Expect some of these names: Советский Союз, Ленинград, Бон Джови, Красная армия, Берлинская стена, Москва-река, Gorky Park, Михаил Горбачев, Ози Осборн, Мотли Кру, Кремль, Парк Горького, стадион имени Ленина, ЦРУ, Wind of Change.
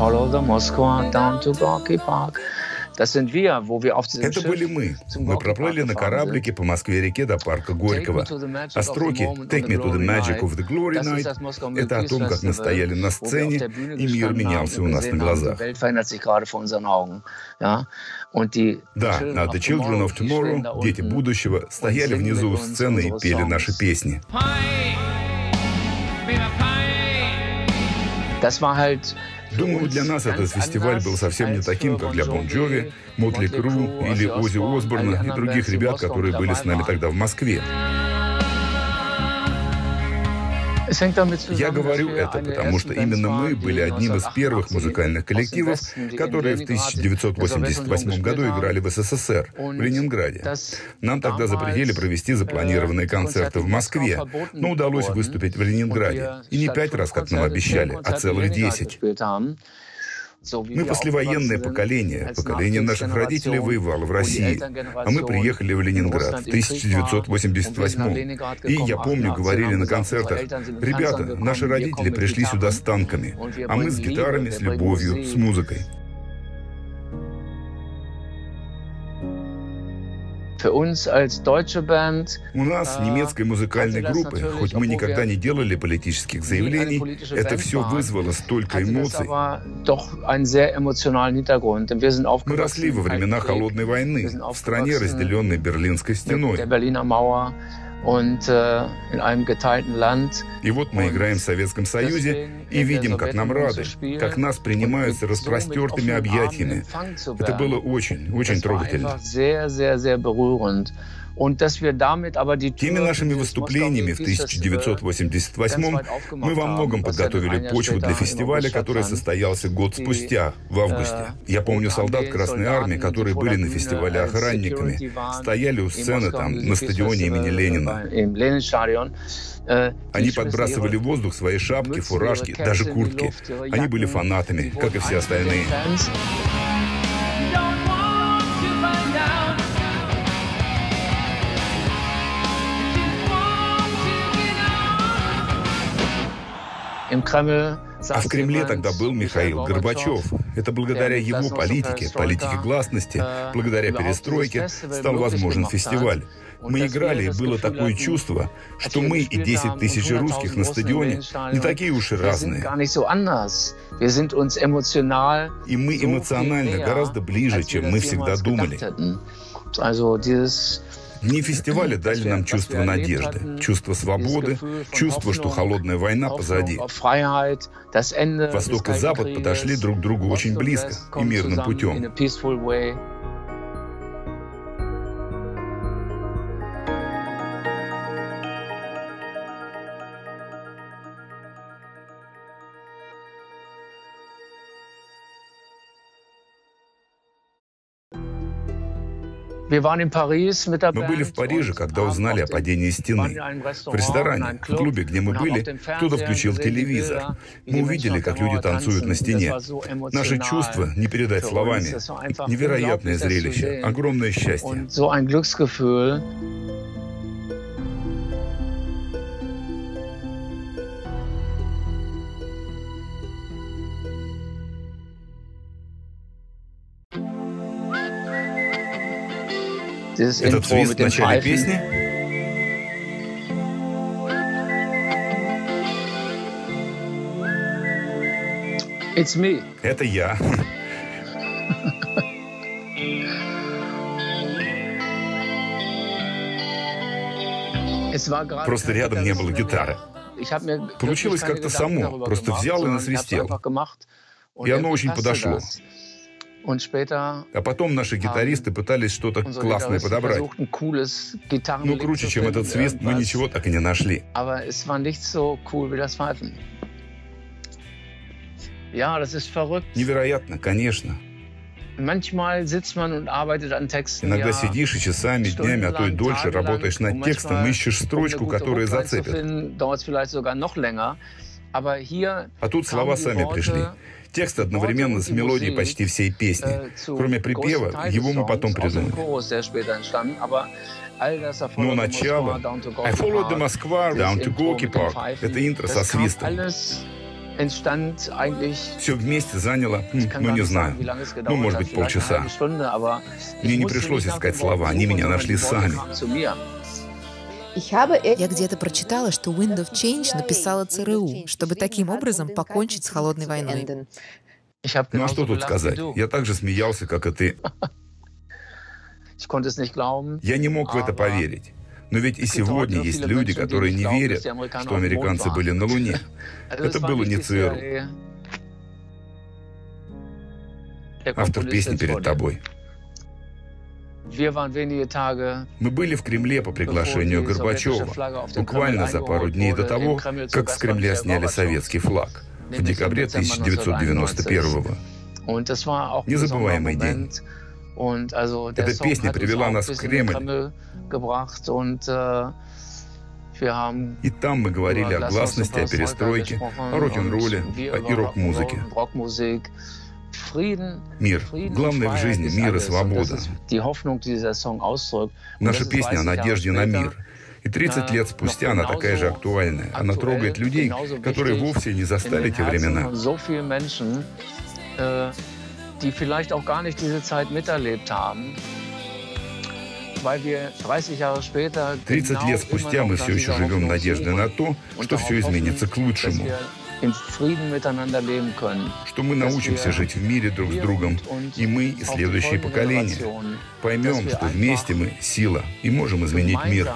Follow the Moscow down to Gorky Park. Это были мы. Мы проплыли на кораблике по Москве-реке до парка Горького. А строки «Take me to the magic of the glory night» — это о том, как мы стояли на сцене, и мир менялся у нас на глазах. Да, «The children of tomorrow», «Дети будущего» стояли внизу у сцены и пели наши песни. Думаю, для нас этот фестиваль был совсем не таким, как для Бон Джови, Мотли Кру или Ози Осборна и других ребят, которые были с нами тогда в Москве. Я говорю это, потому что именно мы были одним из первых музыкальных коллективов, которые в 1988 году играли в СССР, в Ленинграде. Нам тогда запретили провести запланированные концерты в Москве, но удалось выступить в Ленинграде. И не 5 раз, как нам обещали, а целых 10. Мы послевоенное поколение. Поколение наших родителей воевало в России. А мы приехали в Ленинград в 1988. И, я помню, говорили на концертах: «Ребята, наши родители пришли сюда с танками, а мы с гитарами, с любовью, с музыкой». У нас, немецкой музыкальной группы, хоть мы никогда не делали политических заявлений, это все вызвало столько эмоций. Мы росли во времена холодной войны, в стране, разделенной Берлинской стеной. И вот мы играем в Советском Союзе и видим, как нам рады, как нас принимают с распростертыми объятиями. Это было очень, очень трогательно. Теми нашими выступлениями в 1988 мы во многом подготовили почву для фестиваля, который состоялся год спустя, в августе. Я помню солдат Красной армии, которые были на фестивале охранниками, стояли у сцены там, на стадионе имени Ленина. Они подбрасывали в воздух свои шапки, фуражки, даже куртки. Они были фанатами, как и все остальные. А в Кремле тогда был Михаил Горбачев. Это благодаря его политике, политике гласности, благодаря перестройке стал возможен фестиваль. Мы играли, и было такое чувство, что мы и 10 тысяч русских на стадионе не такие уж и разные. И мы эмоционально гораздо ближе, чем мы всегда думали. Дни фестиваля дали нам чувство надежды, чувство свободы, чувство, что холодная война позади. Восток и Запад подошли друг к другу очень близко и мирным путем. Мы были в Париже, когда узнали о падении стены. В ресторане, в клубе, где мы были, кто-то включил телевизор. Мы увидели, как люди танцуют на стене. Наши чувства не передать словами. Невероятное зрелище, огромное счастье. Этот свист в начале песни? Это я. Просто рядом не было гитары. Получилось как-то само, просто взял и насвистел. И оно очень подошло. А потом наши гитаристы пытались что-то классное подобрать. Но круче, чем этот свист, мы ничего так и не нашли. Невероятно, конечно. Иногда сидишь и часами, днями, а то и дольше работаешь над текстом, ищешь строчку, которая зацепит. А тут слова сами пришли. Текст одновременно с мелодией почти всей песни. Кроме припева, его мы потом придумали. Но начало «I followed the Moskva down to Gorky Park» — это интро со свистом. Все вместе заняло, не знаю, может быть, полчаса. Мне не пришлось искать слова, они меня нашли сами. Я где-то прочитала, что Wind of Change написала ЦРУ, чтобы таким образом покончить с холодной войной. Ну а что тут сказать? Я так же смеялся, как и ты. Я не мог в это поверить. Но ведь и сегодня есть люди, которые не верят, что американцы были на Луне. Это было не ЦРУ. Автор песни перед тобой. Мы были в Кремле по приглашению Горбачева, буквально за пару дней до того, как с Кремля сняли советский флаг, в декабре 1991-го. Незабываемый день. Эта песня привела нас в Кремль. И там мы говорили о гласности, о перестройке, о рок-н-ролле и рок-музыке. Мир. Главное в жизни — мир и свобода. Наша песня о надежде на мир. И 30 лет спустя она такая же актуальная. Она трогает людей, которые вовсе не застали те времена. Die vielleicht auch gar nicht diese Zeit miterlebt haben, weil wir 30 Jahre später in Frieden miteinander leben können, что мы научимся жить в мире друг с другом, и мы, и следующие поколения, поймем, что вместе мы сила и можем изменить мир.